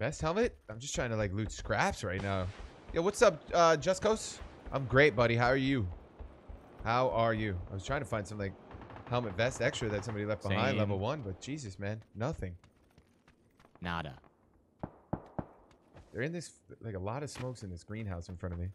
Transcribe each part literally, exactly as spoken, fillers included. Best helmet? I'm just trying to like loot scraps right now. Yo, what's up, uh, Justcos? I'm great, buddy. How are you? How are you? I was trying to find some like helmet vest extra that somebody left Same. behind, level one, but Jesus, man, nothing. Nada. They're in this, like a lot of smokes in this greenhouse in front of me.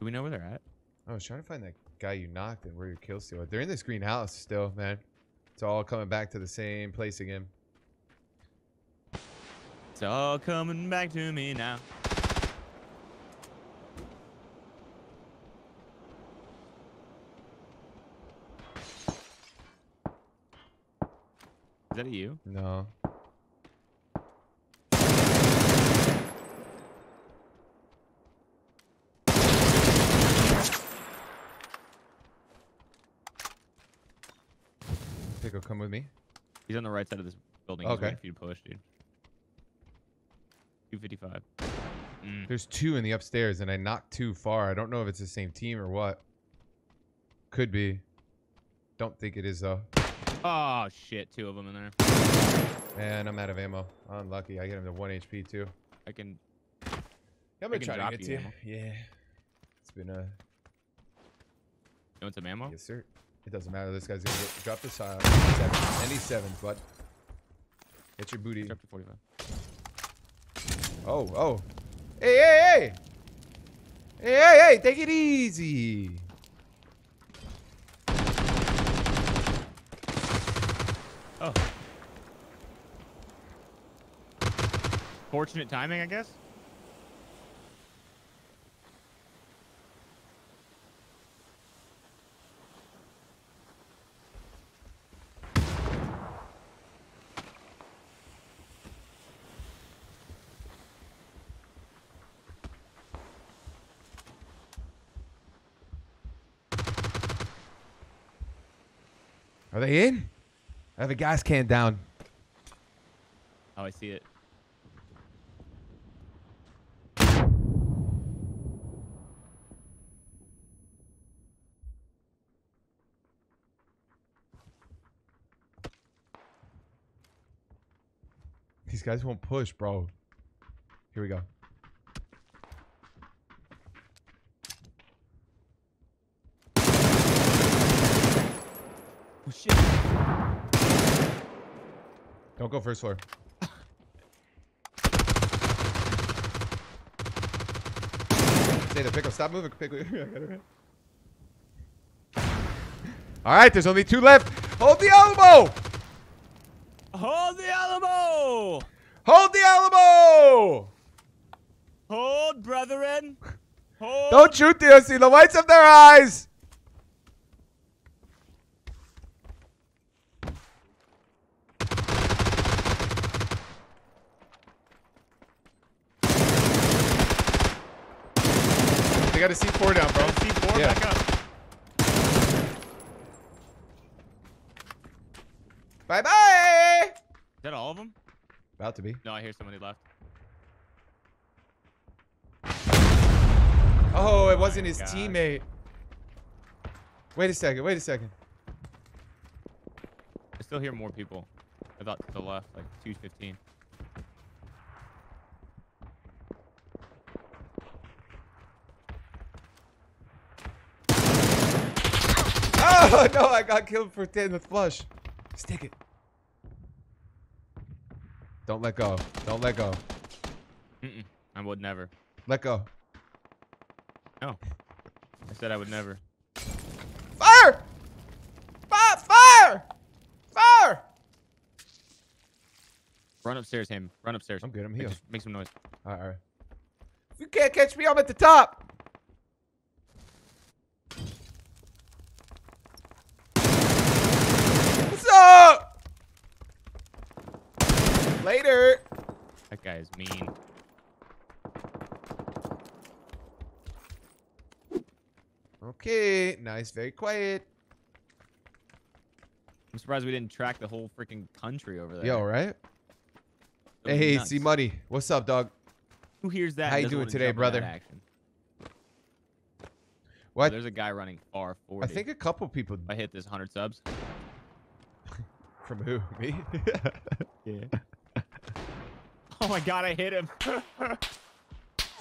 Do we know where they're at? I was trying to find that guy you knocked and where your kill steal. They're in this greenhouse still, man. It's all coming back to the same place again. It's all coming back to me now. Is that a you? No. Pickle, come with me. He's on the right side of this building. Okay. He's waiting for you to push, dude. two fifty-five. Mm. There's two in the upstairs, and I knocked too far. I don't know if it's the same team or what. Could be. Don't think it is, though. Oh, shit. Two of them in there. And I'm out of ammo. Unlucky. I get him to one H P, too. I can... Yeah, I'm going to try to get you. Yeah. It's been a... You want some ammo? Yes, sir. It doesn't matter. This guy's going to drop the side. ninety-seven, but... Hit your booty. Drop to forty-five. Oh, oh. Hey, hey, hey! Hey, hey, hey! Take it easy! Oh. Fortunate timing, I guess. Are they in? I have a gas can down. Oh, I see it. These guys won't push, bro. Here we go. Oh, shit. Don't go first floor. Say the Pickle. Stop moving, Pickle. All right, there's only two left. Hold the Alamo. Hold the Alamo. Hold the Alamo. Hold, brethren. Hold. Don't shoot, D O C. The whites of their eyes. Got a C four down, bro. C four yeah. Back up. Bye bye. Is that all of them? About to be. No, I hear somebody left. Oh, it wasn't oh his God. teammate. Wait a second. Wait a second. I still hear more people. I thought to the left, like two fifteen. Oh no, I got killed for ten with flush. Stick it. Don't let go. Don't let go. Mm-mm. I would never. Let go. No. I said I would never. Fire! Fire! Fire! Fire! Run upstairs, him. Run upstairs. I'm good. I'm healed. Just make some noise. All right, all right. If you can't catch me, I'm at the top. Later. That guy is mean. Okay, nice, very quiet. I'm surprised we didn't track the whole freaking country over there. Yo, right? Hey, C Money, what's up, dog? Who hears that? How you doing today, brother? What? Oh, there's a guy running far forward. I think a couple people. I hit this one hundred subs. From who? Me? Yeah. Oh my god, I hit him.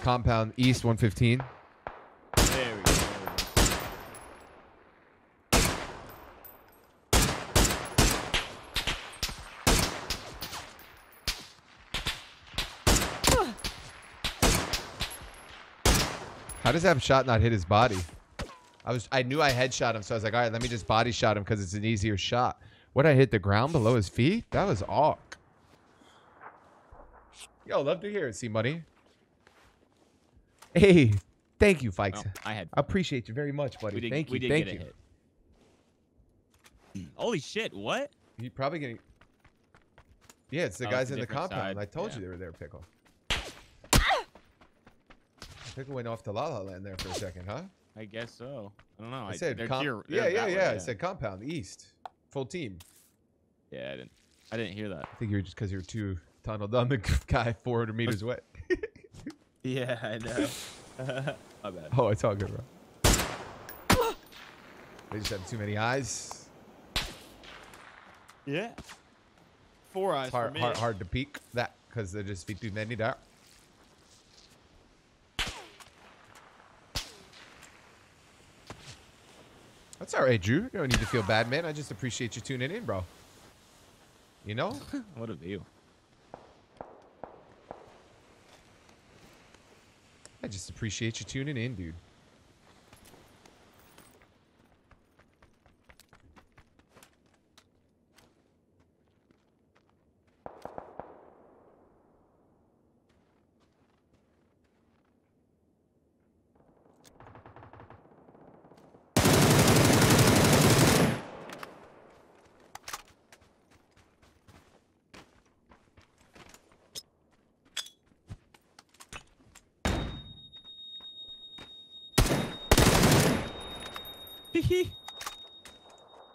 Compound East one fifteen. There we go. How does that shot not hit his body? I was I knew I headshot him, so I was like, all right, let me just body shot him because it's an easier shot. What, I hit the ground below his feet? That was awk. Yo, love to hear it, C-Money. Hey, thank you, Fikes. Oh, I had. I appreciate you very much, buddy. We did, thank we you. Did thank get you. A hit. Holy shit! What? You probably getting? Yeah, it's the oh, guys it's in the compound. Side. I told yeah. you they were there, Pickle. Pickle went off to La La Land there for a second, huh? I guess so. I don't know. I said, I, here, yeah, yeah, yeah. Way, I said compound east, full team. Yeah, I didn't. I didn't hear that. I think you were just because you were too tunneled on the guy four hundred meters away. Yeah, I know. My bad. Oh, it's all good, bro. They just have too many eyes. Yeah. Four eyes. It's hard, for me. hard, hard to peek that because there just be too many there. That's all right, Drew. You don't need to feel bad, man. I just appreciate you tuning in, bro. You know? What a view. I just appreciate you tuning in, dude.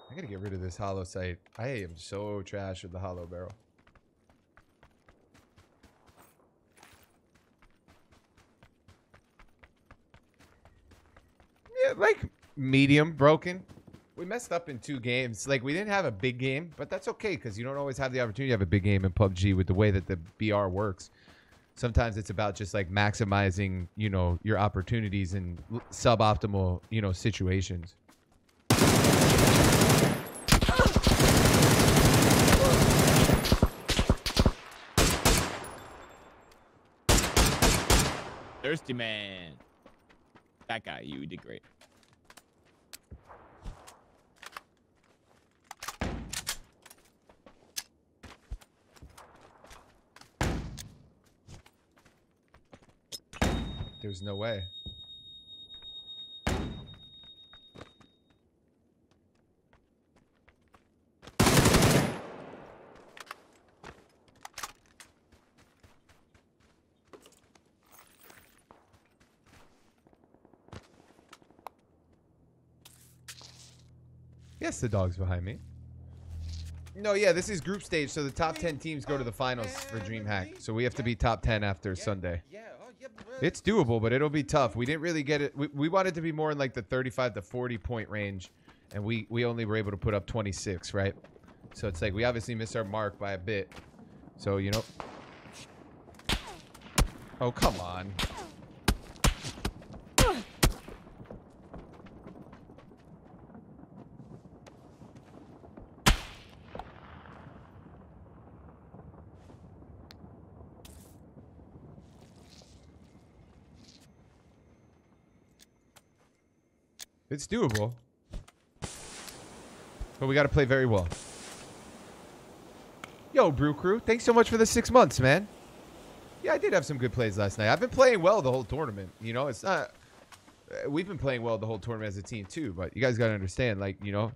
I gotta get rid of this hollow sight. I am so trash with the hollow barrel. Yeah, like medium broken. We messed up in two games. Like, we didn't have a big game, but that's okay because you don't always have the opportunity to have a big game in P U B G with the way that the B R works. Sometimes it's about just like maximizing, you know, your opportunities in suboptimal, you know, situations. Thirsty man. That guy, you did great. There's no way. Yes, the dog's behind me. No, yeah, this is group stage, so the top ten teams go to the finals for DreamHack. So we have to be top ten after Sunday. It's doable, but it'll be tough. We didn't really get it. We, we wanted to be more in like the thirty-five to forty point range, and we, we only were able to put up twenty-six, right? So it's like we obviously missed our mark by a bit. So, you know. Oh, come on. It's doable, but we got to play very well. Yo, Brew Crew, thanks so much for the six months, man. Yeah, I did have some good plays last night. I've been playing well the whole tournament. You know, it's not... We've been playing well the whole tournament as a team, too, but you guys got to understand, like, you know,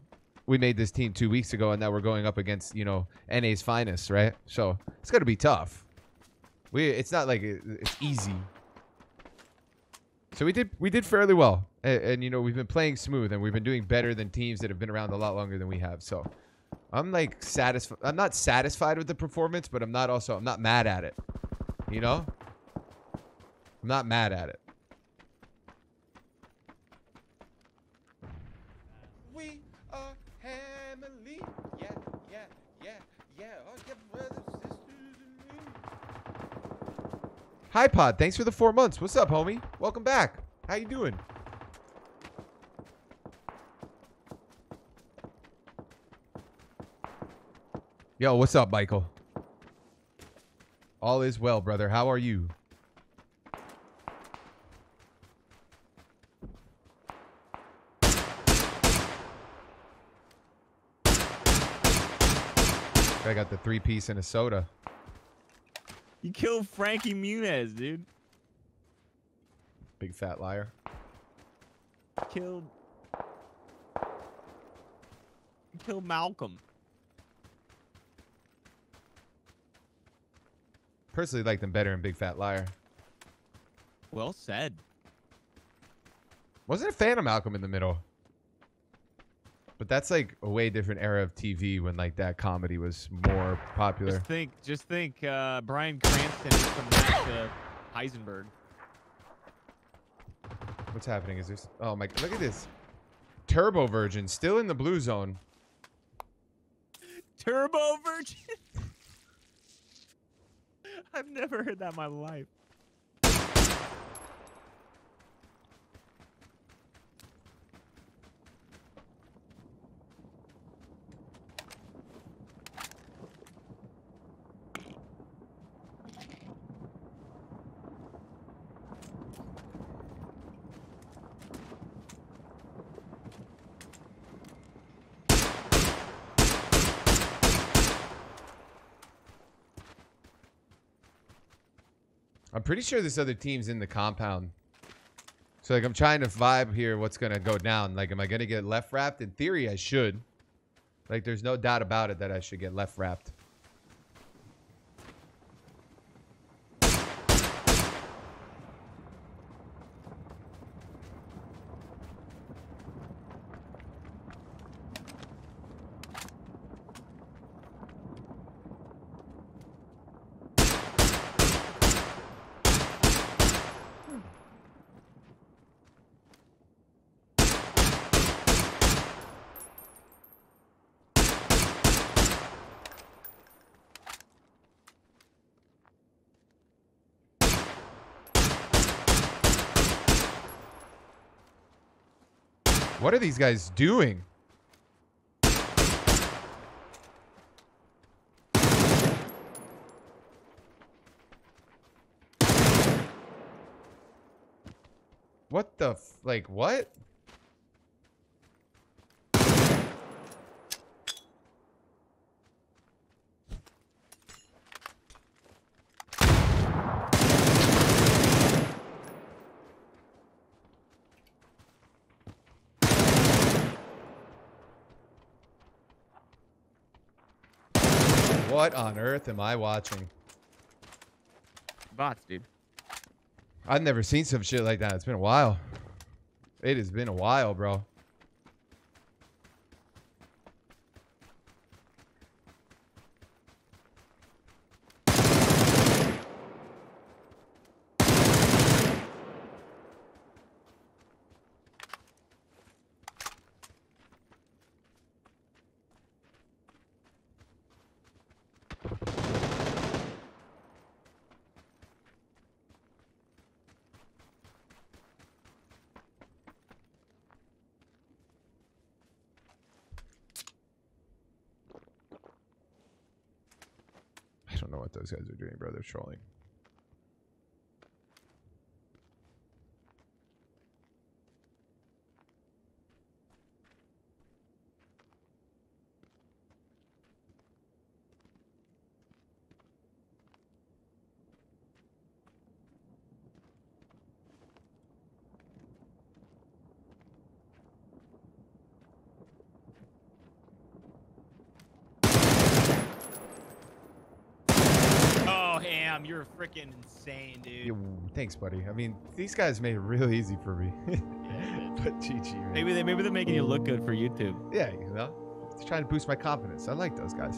we made this team two weeks ago, and now we're going up against, you know, N A's finest, right? So, it's got to be tough. We, It's not like it, it's easy. So, we did, we did fairly well. And, and, you know, we've been playing smooth, and we've been doing better than teams that have been around a lot longer than we have. So, I'm, like, satisfied. I'm not satisfied with the performance, but I'm not also, I'm not mad at it. You know? I'm not mad at it. We are family. Yeah, yeah, yeah, yeah. All your brothers, sisters, and me. Hi, Pod. Thanks for the four months. What's up, homie? Welcome back. How you doing? Yo, what's up, Michael? All is well, brother. How are you? I got the three-piece and a soda. You killed Frankie Muniz, dude. Big Fat Liar. Killed... You killed Malcolm. Personally like them better in Big Fat Liar. Well said. Wasn't a fan of Malcolm in the Middle. But that's like a way different era of T V when like that comedy was more popular. Just think, just think uh, Brian Cranston is from back to Heisenberg. What's happening? Is this? Oh my! Look at this. Turbo Virgin still in the blue zone. Turbo Virgin. I've never heard that in my life. I'm pretty sure this other team's in the compound. So, like, I'm trying to vibe here what's going to go down. Like, am I going to get left wrapped? In theory, I should. Like, there's no doubt about it that I should get left wrapped. What are these guys doing? What the f- like what? What on earth am I watching? Bots, dude. I've never seen some shit like that. It's been a while. It has been a while, bro. Those guys are doing, bro. They're trolling. You're freaking insane, dude. Yeah, thanks, buddy. I mean, these guys made it real easy for me. But G G, man. Maybe, they, maybe they're making you look good for YouTube. Yeah, you know? It's trying to boost my confidence. I like those guys.